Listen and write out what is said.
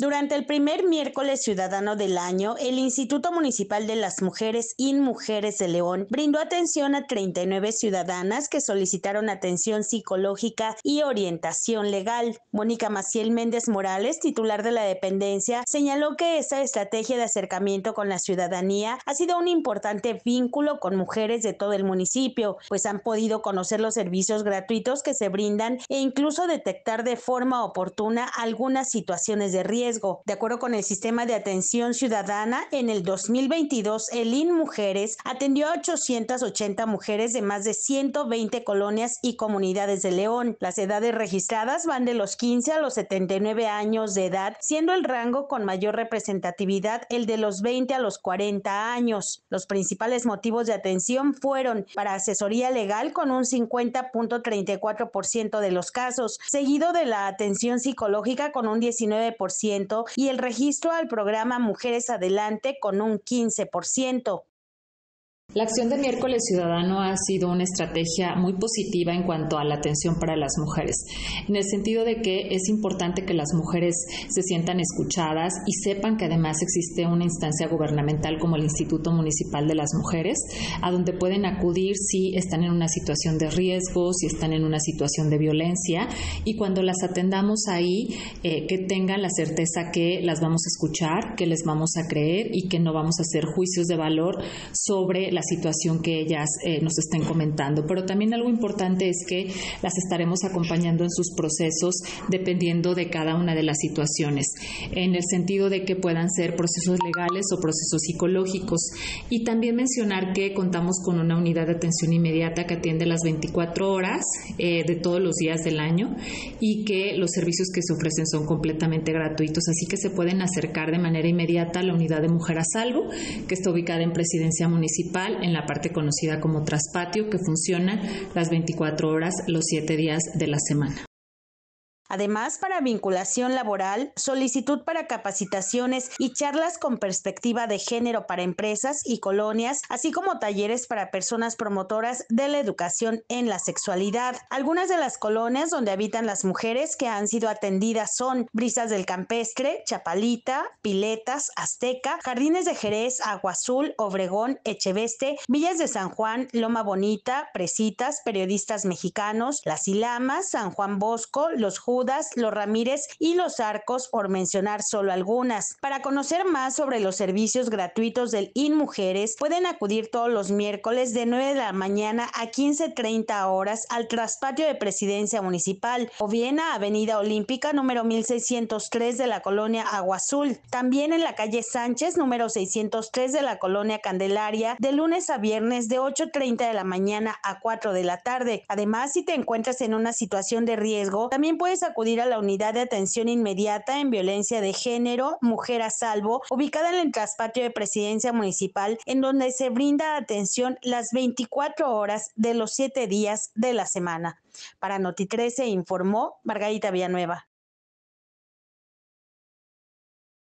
Durante el primer miércoles ciudadano del año, el Instituto Municipal de las Mujeres INMujeres de León brindó atención a 39 ciudadanas que solicitaron atención psicológica y orientación legal. Mónica Maciel Méndez Morales, titular de la dependencia, señaló que esta estrategia de acercamiento con la ciudadanía ha sido un importante vínculo con mujeres de todo el municipio, pues han podido conocer los servicios gratuitos que se brindan e incluso detectar de forma oportuna algunas situaciones de riesgo. De acuerdo con el sistema de atención ciudadana, en el 2022 el INMujeres atendió a 880 mujeres de más de 120 colonias y comunidades de León. Las edades registradas van de los 15 a los 79 años de edad, siendo el rango con mayor representatividad el de los 20 a los 40 años. Los principales motivos de atención fueron para asesoría legal con un 50.34% de los casos, seguido de la atención psicológica con un 19%. Y el registro al programa Mujeres Adelante con un 15%. La acción de Miércoles Ciudadano ha sido una estrategia muy positiva en cuanto a la atención para las mujeres, en el sentido de que es importante que las mujeres se sientan escuchadas y sepan que además existe una instancia gubernamental como el Instituto Municipal de las Mujeres, a donde pueden acudir si están en una situación de riesgo, si están en una situación de violencia, y cuando las atendamos ahí, que tengan la certeza que las vamos a escuchar, que les vamos a creer y que no vamos a hacer juicios de valor sobre la situación que ellas nos estén comentando. Pero también algo importante es que las estaremos acompañando en sus procesos dependiendo de cada una de las situaciones, en el sentido de que puedan ser procesos legales o procesos psicológicos. Y también mencionar que contamos con una unidad de atención inmediata que atiende las 24 horas de todos los días del año y que los servicios que se ofrecen son completamente gratuitos, así que se pueden acercar de manera inmediata a la unidad de Mujer a Salvo, que está ubicada en Presidencia Municipal, en la parte conocida como Traspatio, que funciona las 24 horas, los 7 días de la semana. Además, para vinculación laboral, solicitud para capacitaciones y charlas con perspectiva de género para empresas y colonias, así como talleres para personas promotoras de la educación en la sexualidad. Algunas de las colonias donde habitan las mujeres que han sido atendidas son Brisas del Campestre, Chapalita, Piletas, Azteca, Jardines de Jerez, Agua Azul, Obregón, Echeveste, Villas de San Juan, Loma Bonita, Presitas, Periodistas Mexicanos, Las Ilamas, San Juan Bosco, Los Los Ramírez y Los Arcos, por mencionar solo algunas. Para conocer más sobre los servicios gratuitos del INMujeres, pueden acudir todos los miércoles de 9 de la mañana a 15:30 horas al traspatio de Presidencia Municipal o bien a Avenida Olímpica número 1603 de la colonia Agua Azul. También en la calle Sánchez número 603 de la colonia Candelaria, de lunes a viernes de 8:30 de la mañana a 4 de la tarde. Además, si te encuentras en una situación de riesgo, también puedes acudir a la unidad de atención inmediata en violencia de género, Mujer a Salvo, ubicada en el traspatio de Presidencia Municipal, en donde se brinda atención las 24 horas de los 7 días de la semana. Para Noti 13 informó Margarita Villanueva.